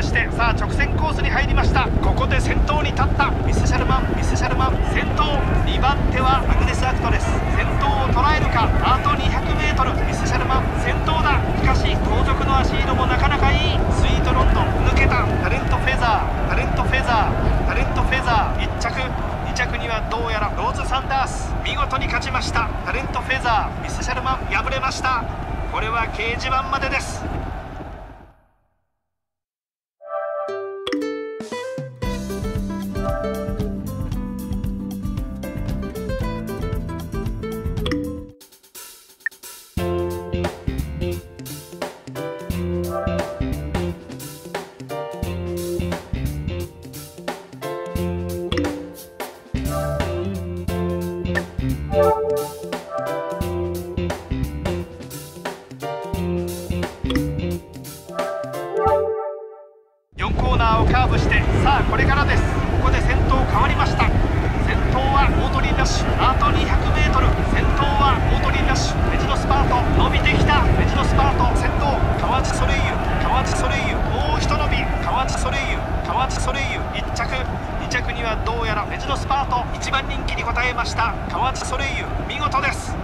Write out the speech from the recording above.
プして、さあ直線コースに入りました。ここで先頭に立ったミスシャルマン先頭、2番手はアグネス・アクトです。先頭を捉えるか。あと 200m、 ミスシャルマン先頭だ。しかし後続の足色もなかなかいい。スイートロンドン抜けた。タレントフェザー1着、2着にはどうやらローズ・サンダース、見事に勝ちました。タレントフェザー、ミスシャルマン敗れました。これは掲示板までです。カーブして、さあこれからです。ここで先頭変わりました。先頭はオートリー・ラッシュ。あと 200m、 先頭はオートリー・ラッシュ。メジロスパート伸びてきた。メジロスパート先頭、川地ソレイユ、もう一伸び。川地ソレイユ1着、2着にはどうやらメジロスパート。1番人気に応えました川地ソレイユ、見事です。